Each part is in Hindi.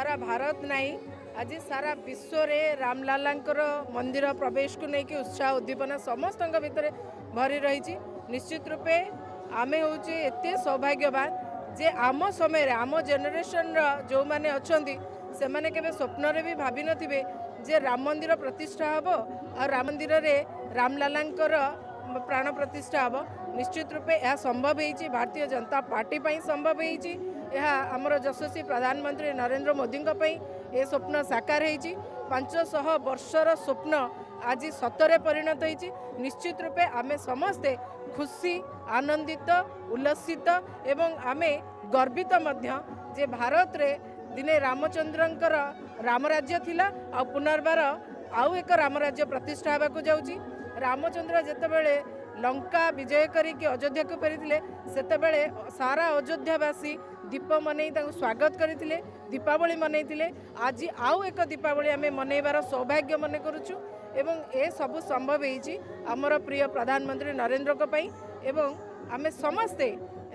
सारा भारत नहीं आज सारा विश्व रे रामलालांकर मंदिर प्रवेश को लेकिन उत्साह उद्दीपना समस्त भितर भरी रही। निश्चित रूपे आम हूँ एत सौभाग्यवान जे आम समय आम जेनेसन जो मैंने अच्छा से मैंने केवे स्वप्न रे भी भावी नथिबे जे राम मंदिर प्रतिष्ठा हबो और राम मंदिर रे रामलालांकर प्राण प्रतिष्ठा हबो। निश्चित रूपे यह संभव होइछि भारतीय जनता पार्टी पई संभव होइछि, यह हमर यशस्वी प्रधानमंत्री नरेन्द्र मोदी पई ए स्वप्न साकार होइछि। 500 वर्षर स्वप्न आज सतरे परिणत होइछि। निश्चित रूपे आमे समस्ते खुशी आनंदित उल्लसित एवं आमे गर्वित मध्य जे भारत रे दिने रामचंद्रंकर रामराज्य थिला आ पुनर्बार आउ एक रामराज्य प्रतिष्ठा होगा जाऊँगी। रामचंद्र जितेबले लंका विजय करके अयोध्या को फेरी से सारा अयोध्यावासी दीप मनई स्वागत करते दीपावली मनई आज आउ एक दीपावली आम मनईबार सौभाग्य मन करुचु। ए सबू संभव होइछि आमर प्रिय प्रधानमंत्री नरेन्द्र को पाई एवं आमे समस्ते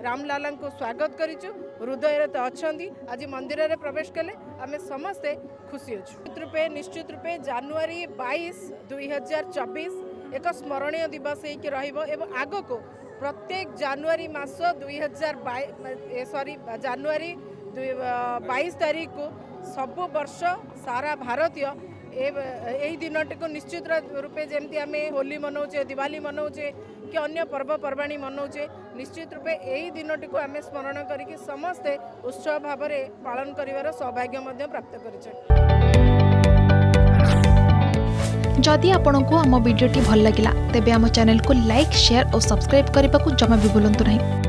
रामलाला को स्वागत करिछु हृदय तो अच्छा आज मंदिर में प्रवेश कले आम समस्ते खुशी अच्छु। रूपे निश्चित रूपे जनवरी 22, 2024 एक स्मरणीय दिवस होकर रहा। आग को प्रत्येक जनवरी मास 22 तारीख को सब वर्ष सारा भारतीय यही दिन टी को निश्चित रूपे जमी आम होली मनाऊे दिवाली मनाऊे कि अन्य पर्वपर्वाणी मनाऊे निश्चित रूपे यही दिन टी को आम स्मरण करके समस्ते उत्सव भाव में पालन कर सौभाग्य प्राप्त करें। जदि आपण को आम वीडियो भल लगा तेब चैनल को लाइक शेयर और सब्सक्राइब करने को जमा भी भूलु नहीं।